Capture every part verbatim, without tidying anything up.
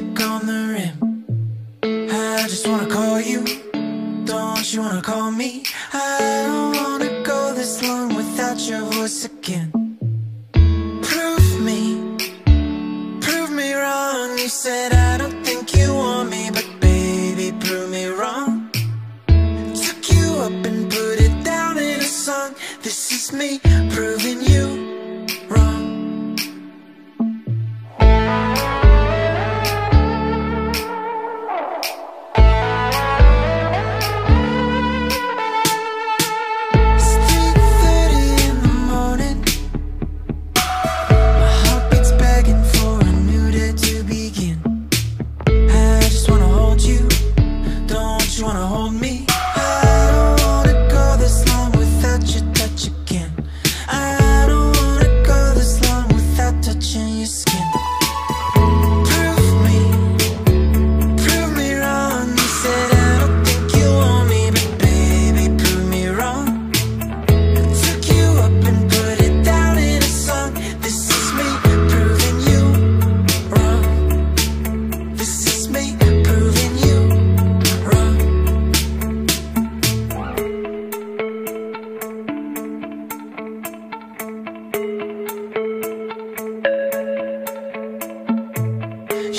lipstick on the rim. I just wanna call you. Don't you wanna call me? I don't wanna go this long without your voice again. Prove me, prove me wrong. You said I don't think you want me, but baby, prove me wrong. Took you up and put it down in a song. This is me proving you.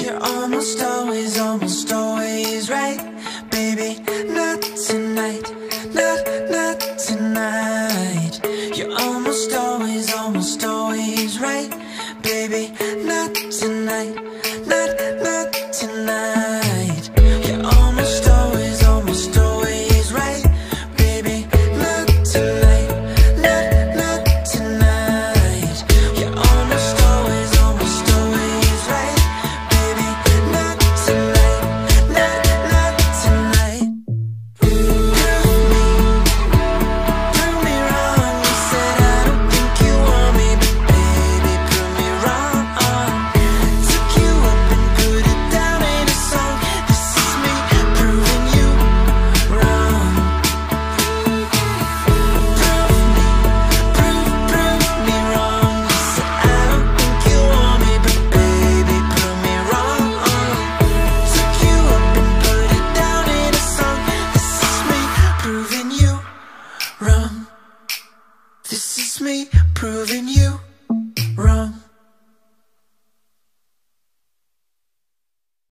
You're almost always, almost always right.